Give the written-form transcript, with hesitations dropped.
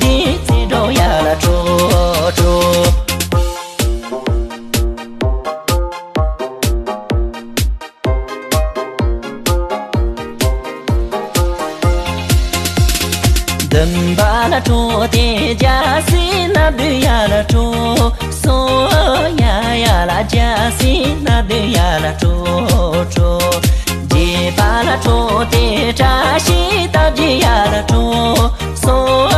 比最重呀了出。 登巴拉出的家西那对呀啦出，所呀呀啦家西那对呀啦出出，吉巴拉出的扎西达吉呀啦出，所。